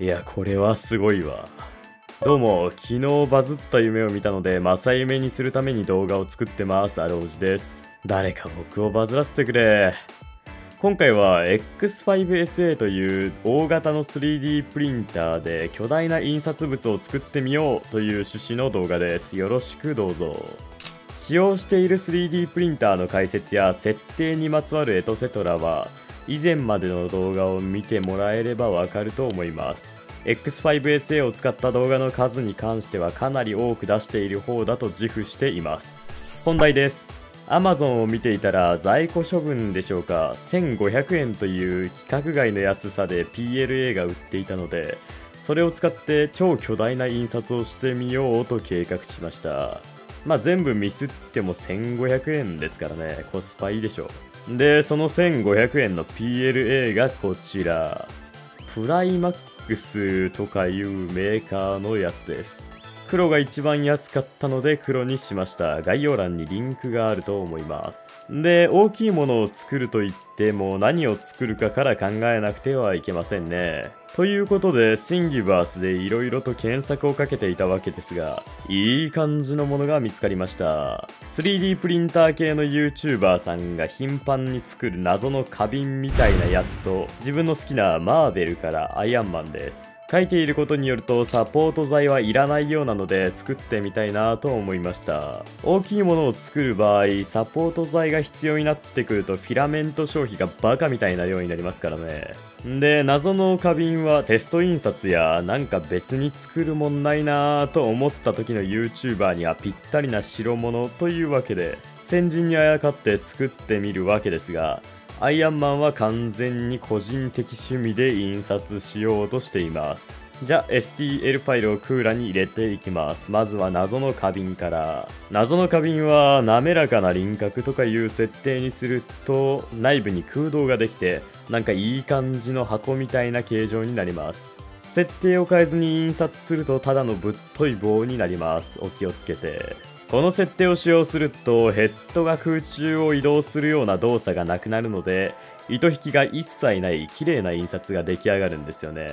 いや、これはすごいわ。どうも、昨日バズった夢を見たので、正夢にするために動画を作ってます。あるおじです。誰か僕をバズらせてくれ。今回は X5SA という大型の 3D プリンターで巨大な印刷物を作ってみようという趣旨の動画です。よろしくどうぞ。使用している 3D プリンターの解説や設定にまつわるエトセトラは、以前までの動画を見てもらえればわかると思います。X5SA を使った動画の数に関してはかなり多く出している方だと自負しています。本題です。Amazon を見ていたら在庫処分でしょうか、1500円という規格外の安さで PLA が売っていたので、それを使って超巨大な印刷をしてみようと計画しました。まあ全部ミスっても1500円ですからね、コスパいいでしょう。で、その1500円の PLA がこちら。プライマックスとかいうメーカーのやつです。黒が一番安かったので黒にしました。概要欄にリンクがあると思います。で、大きいものを作ると言っても何を作るかから考えなくてはいけませんね。ということで、Thingiverse でいろいろと検索をかけていたわけですが、いい感じのものが見つかりました。3D プリンター系の YouTuber さんが頻繁に作る謎の花瓶みたいなやつと、自分の好きなマーベルからアイアンマンです。書いていることによるとサポート材はいらないようなので作ってみたいなと思いました。大きいものを作る場合サポート材が必要になってくるとフィラメント消費がバカみたいな量になりますからね。で、謎の花瓶はテスト印刷やなんか別に作るもんないなぁと思った時の YouTuber にはぴったりな代物というわけで先人にあやかって作ってみるわけですが、アイアンマンは完全に個人的趣味で印刷しようとしています。じゃあ STL ファイルをクーラに入れていきます。まずは謎の花瓶から。謎の花瓶は滑らかな輪郭とかいう設定にすると内部に空洞ができてなんかいい感じの箱みたいな形状になります。設定を変えずに印刷するとただのぶっとい棒になります。お気をつけて。この設定を使用するとヘッドが空中を移動するような動作がなくなるので糸引きが一切ない綺麗な印刷が出来上がるんですよね。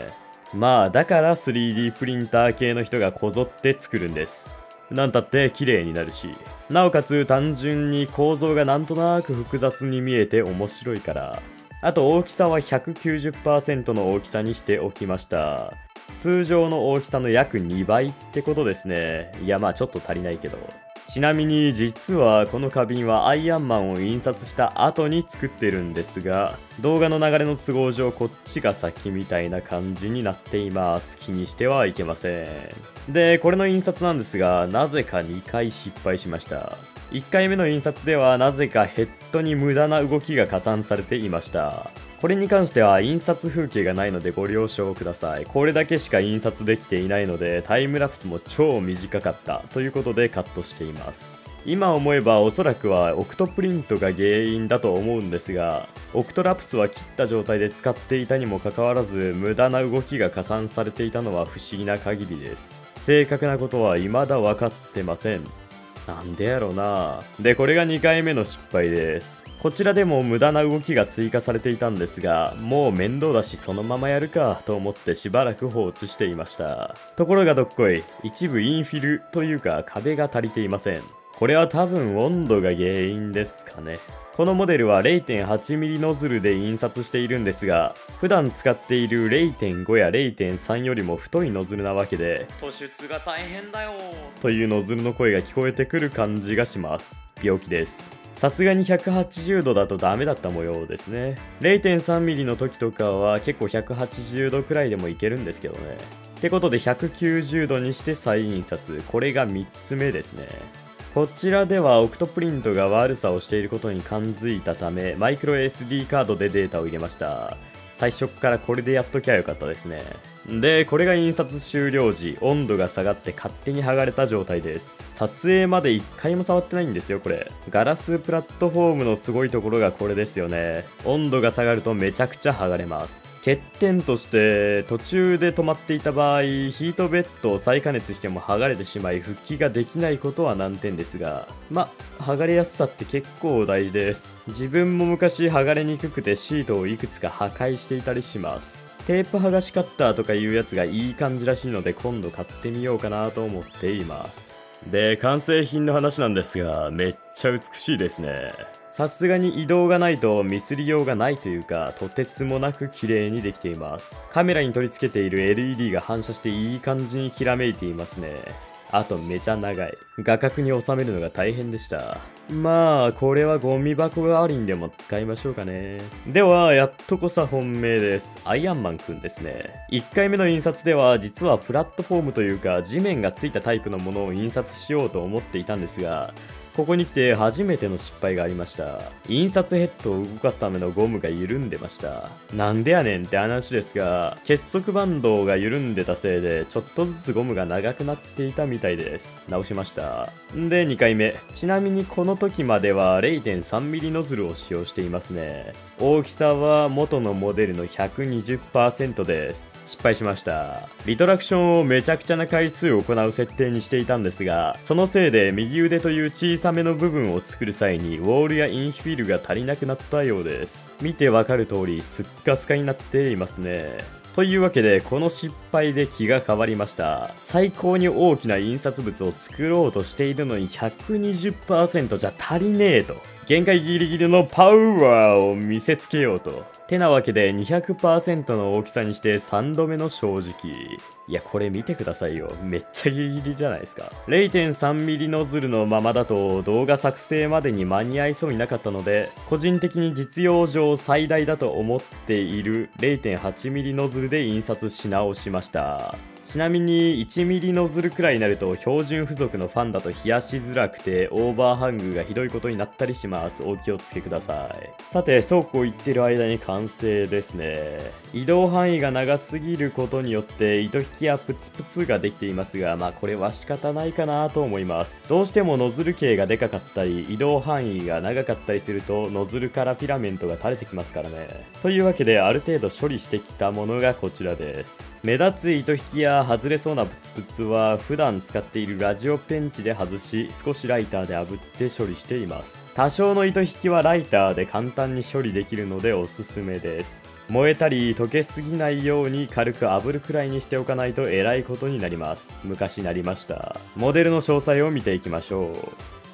まあだから 3D プリンター系の人がこぞって作るんです。なんたって綺麗になるし、なおかつ単純に構造がなんとなく複雑に見えて面白いから。あと大きさは 190% の大きさにしておきました。通常の大きさの約2倍ってことですね。いやまあちょっと足りないけど。ちなみに実はこの花瓶はアイアンマンを印刷した後に作ってるんですが、動画の流れの都合上こっちが先みたいな感じになっています。気にしてはいけません。で、これの印刷なんですがなぜか2回失敗しました。1回目の印刷ではなぜかヘッドに無駄な動きが加算されていました。これに関しては印刷風景がないのでご了承ください。これだけしか印刷できていないのでタイムラプスも超短かったということでカットしています。今思えばおそらくはオクトプリントが原因だと思うんですが、オクトラプスは切った状態で使っていたにもかかわらず無駄な動きが加算されていたのは不思議な限りです。正確なことは未だ分かってません。なんでやろな。で、これが2回目の失敗です。こちらでも無駄な動きが追加されていたんですが、もう面倒だしそのままやるかと思ってしばらく放置していました。ところがどっこい、一部インフィルというか壁が足りていません。これは多分温度が原因ですかね。このモデルは 0.8mm ノズルで印刷しているんですが、普段使っている 0.5 や 0.3 よりも太いノズルなわけで、突出が大変だよというノズルの声が聞こえてくる感じがします。病気です。さすがに180度だとダメだった模様ですね。 0.3mm の時とかは結構180度くらいでもいけるんですけどね。ってことで190度にして再印刷。これが3つ目ですね。こちらではオクトプリントが悪さをしていることに感づいたためマイクロ SD カードでデータを入れました。最初からこれでやっときゃよかったですね。で、これが印刷終了時温度が下がって勝手に剥がれた状態です。撮影まで1回も触ってないんですよ。これガラスプラットフォームのすごいところがこれですよね。温度が下がるとめちゃくちゃ剥がれます。欠点として途中で止まっていた場合ヒートベッドを再加熱しても剥がれてしまい復帰ができないことは難点ですが、剥がれやすさって結構大事です。自分も昔剥がれにくくてシートをいくつか破壊していたりします。っテープ剥がしカッターとかいうやつがいい感じらしいので、今度買ってみようかなと思っています。で、完成品の話なんですが、めっちゃ美しいですね。さすがに移動がないとミスりようがないというか、とてつもなく綺麗にできています。カメラに取り付けている LED が反射していい感じにきらめいていますね。あとめちゃ長い。画角に収めるのが大変でした。まあこれはゴミ箱代わりにでも使いましょうかね。ではやっとこさ本命です。アイアンマンくんですね。1回目の印刷では実はプラットフォームというか地面がついたタイプのものを印刷しようと思っていたんですが、ここに来て初めての失敗がありました。印刷ヘッドを動かすためのゴムが緩んでました。なんでやねんって話ですが、結束バンドが緩んでたせいでちょっとずつゴムが長くなっていたみたいです。直しました。で2回目、ちなみにこの時までは 0.3mm ノズルを使用していますね。大きさは元のモデルの 120% です。失敗しました。リトラクションをめちゃくちゃな回数を行う設定にしていたんですが、そのせいで右腕という小さめの部分を作る際にウォールやインフィールが足りなくなったようです。見てわかる通りスッカスカになっていますね。というわけで、この失敗で気が変わりました。最高に大きな印刷物を作ろうとしているのに 120% じゃ足りねえと。限界ギリギリのパワーを見せつけようと。てなわけで 200% の大きさにして3度目の正直。いやこれ見てくださいよ。めっちゃギリギリじゃないですか。 0.3mm ノズルのままだと動画作成までに間に合いそうになかったので、個人的に実用上最大だと思っている 0.8mm ノズルで印刷し直しました。ちなみに 1mm ノズルくらいになると標準付属のファンだと冷やしづらくてオーバーハングがひどいことになったりします。お気をつけください。さてそうこう言ってる間に完成ですね。移動範囲が長すぎることによって糸引きやプツプツができていますが、まあこれは仕方ないかなと思います。どうしてもノズル径がでかかったり移動範囲が長かったりするとノズルからフィラメントが垂れてきますからね。というわけである程度処理してきたものがこちらです。目立つ糸引きや外れそうなプツプツは普段使っているラジオペンチで外し、少しライターで炙って処理しています。多少の糸引きはライターで簡単に処理できるのでおすすめです。燃えたり溶けすぎないように軽く炙るくらいにしておかないとえらいことになります。昔なりました。モデルの詳細を見ていきましょ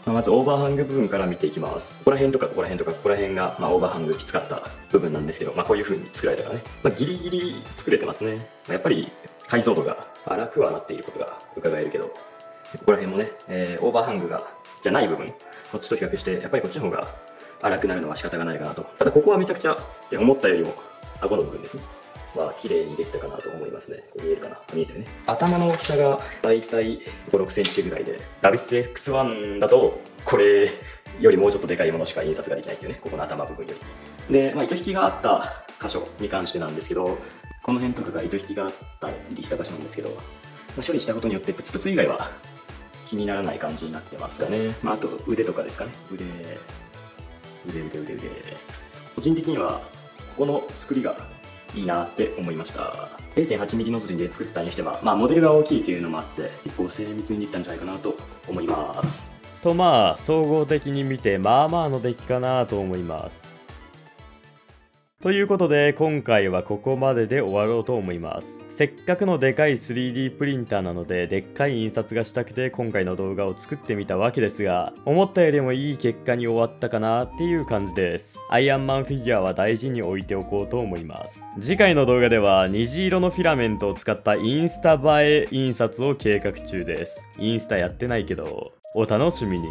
う。まずオーバーハング部分から見ていきます。ここら辺とかここら辺とかここら辺が、オーバーハングきつかった部分なんですけど、こういう風に作られたからね、ギリギリ作れてますね。やっぱり解像度が荒くはなっていることが伺えるけど、ここら辺もね、オーバーハングがじゃない部分、こっちと比較してやっぱりこっちの方が荒くなるのは仕方がないかなと。ただここはめちゃくちゃって思ったよりも顎の部分ですね、綺麗にできたかなと思いますね。これ見えるかな、見えてるね。頭の大きさがだいたい 5-6cm ぐらいで、ラビス X1 だとこれよりもうちょっとでかいものしか印刷ができないっていうね、ここの頭部分より。で、糸引きがあった箇所に関してなんですけど、この辺とかが糸引きがあったりした場所なんですけど、処理したことによってプツプツ以外は気にならない感じになってますかね。あと腕とかですかね。腕。個人的にはここの作りがいいなって思いました。 0.8mm ノズルで作ったにしては、モデルが大きいというのもあって結構精密にできたんじゃないかなと思います。と総合的に見てまあの出来かなと思います。ということで今回はここまでで終わろうと思います。せっかくのでかい 3D プリンターなのででっかい印刷がしたくて今回の動画を作ってみたわけですが、思ったよりもいい結果に終わったかなっていう感じです。アイアンマンフィギュアは大事に置いておこうと思います。次回の動画では虹色のフィラメントを使ったインスタ映え印刷を計画中です。インスタやってないけどお楽しみに。